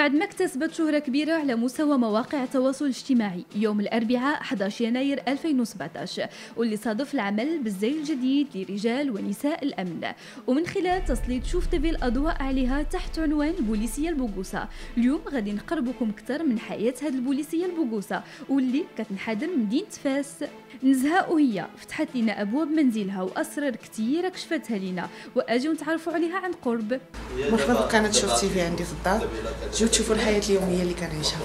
بعد ما اكتسبت شهرة كبيرة على مستوى مواقع التواصل الاجتماعي يوم الأربعاء 11 يناير 2017، واللي صادف العمل بالزي الجديد لرجال ونساء الأمن، ومن خلال تسليط شوف تيفي الأضواء عليها تحت عنوان البوليسية البوغوسة. اليوم غادي نقربكم أكثر من حياة هاد البوليسية البوغوسة واللي كتنحدر مدينة فاس. نزهة وهي فتحت لنا أبواب منزلها وأسرار كثيرة كشفتها لنا، وأجيو نتعرفوا عليها عن قرب. مرحبا بقناة شوف تيفي عندي في الدار، جيو تشوفوا الحياة اليومية اللي كنعيشها.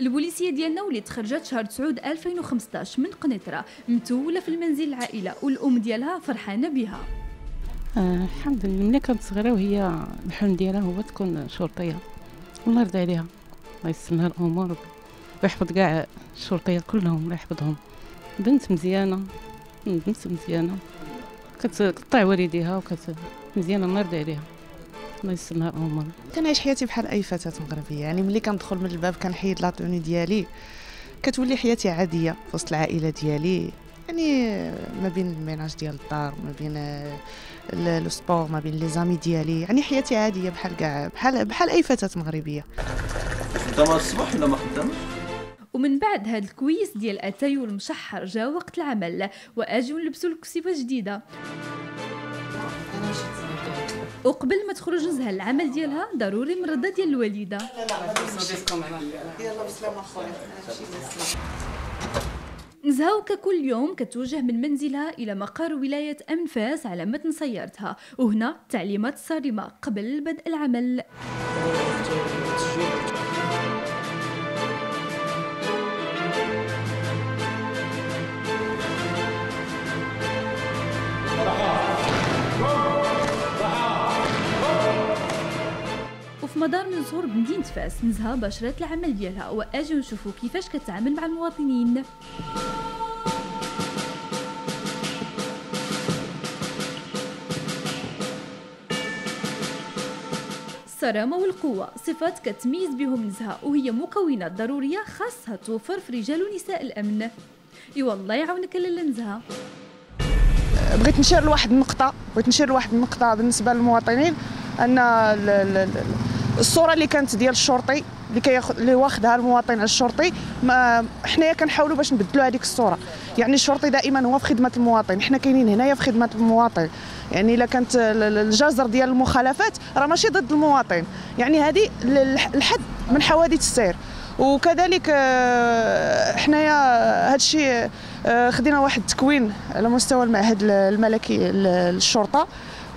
البوليسيه ديالنا واللي تخرجت شهر 9 2015 من قنيطره، متوله في المنزل العائله والام ديالها فرحانه بها. الحمد لله، ملي كانت صغيره وهي الحلم ديالها هو تكون شرطيه، والله يرضي عليها، الله يسهلها الامور ويحفظ كاع الشرطيه كلهم، الله يحفظهم. بنت مزيانه كتطيع والديها مزيانه، الله يرضي عليها، الله يسلمها الامور. كنعيش حياتي بحال اي فتاه مغربيه، يعني ملي كندخل من الباب كنحيد لاطوني ديالي، كتولي حياتي عاديه في وسط العائله ديالي، يعني ما بين الميناج ديال الدار، ما بين لو سبور، ما بين لي زامي ديالي، يعني حياتي عاديه بحال كاع بحال اي فتاه مغربيه. خدامه الصباح ولا ما خدامش؟ ومن بعد هاد الكويس ديال اتاي والمشحر جا وقت العمل، واجيو نلبسوا الكسيفه جديده. وقبل ما تخرج نزهه العمل ديالها ضروري مرضه ديال الوالده. يلا بسلامه خويا. نزهه وككل يوم كتوجه من منزلها الى مقر ولايه امن فاس على متن سيارتها، وهنا التعليمات الصارمه قبل بدء العمل. في مدار من ظهور بمدينة فاس نزهة باشرات العمل ديالها، واجيو نشوفوا كيفاش كتعامل مع المواطنين. الصرامة والقوة صفات كتميز بهم نزهة، وهي مكونات ضرورية خاصها توفر في رجال ونساء الأمن. ايوا الله يعاونك لاله نزهة. بغيت نشير لواحد النقطة، بالنسبة للمواطنين، أن الصوره اللي كانت ديال الشرطي اللي واخدها المواطن على الشرطي، حنايا كنحاولوا باش نبدلوا هذيك الصوره. يعني الشرطي دائما هو في خدمه المواطن، حنا كاينين هنايا في خدمه المواطن. يعني الا كانت الجزر ديال المخالفات راه ماشي ضد المواطن، يعني هذه الحد من حوادث السير. وكذلك حنايا هذا الشيء خدينا واحد التكوين على مستوى المعهد الملكي للشرطه،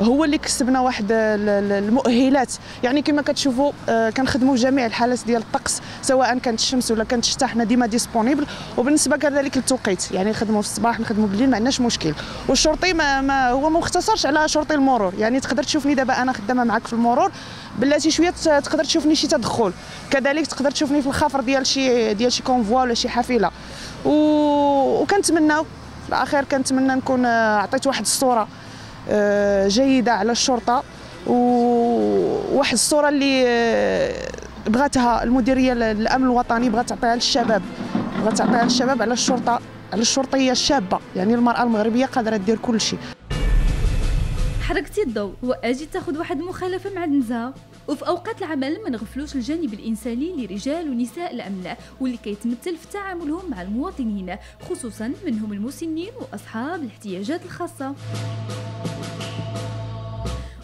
هو اللي كسبنا واحد المؤهلات. يعني كما كتشوفوا كنخدموا جميع الحالات ديال الطقس، سواء كانت الشمس ولا كانت الشتاء، حنا ديما ديسبونيبل. وبالنسبه كذلك للتوقيت، يعني نخدموا في الصباح نخدموا بالليل، ما عندناش مشكل. والشرطي ما هو ما مختصرش على شرطي المرور، يعني تقدر تشوفني دابا انا خدامه معك في المرور، بلاتي شويه تقدر تشوفني شي تدخل، كذلك تقدر تشوفني في الخفر ديال شي كونفوا ولا شي حافله. وكنتمناو في الاخير نكون عطيت واحد الصوره جيده على الشرطه، وواحد الصوره اللي بغاتها المديريه الامن الوطني، بغات تعطيها للشباب، على الشرطه، على الشرطيه الشابه، يعني المراه المغربيه قادره دير كل شيء. حركتي الضوء واجي تاخذ واحد المخالفه مع نزهه. وفي اوقات العمل ما نغفلوش الجانب الانساني لرجال ونساء الامن، واللي كيتمثل في تعاملهم مع المواطنين، خصوصا منهم المسنين واصحاب الاحتياجات الخاصه.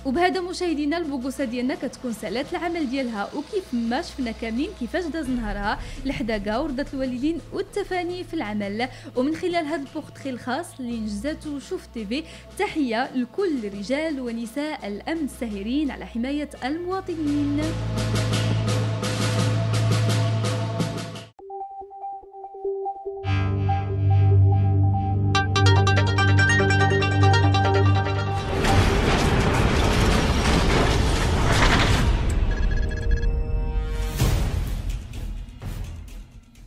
وبهذا مشاهدينا البوغوسه ديالنا كتكون سالات العمل ديالها، وكيف ما شفنا كاملين كيفاش داز نهارها لحدا كاع ورضة الوالدين والتفاني في العمل. ومن خلال هذا البورتري الخاص اللي نجزاتو شوف تيفي، تحيه لكل رجال ونساء الامن الساهرين على حمايه المواطنين.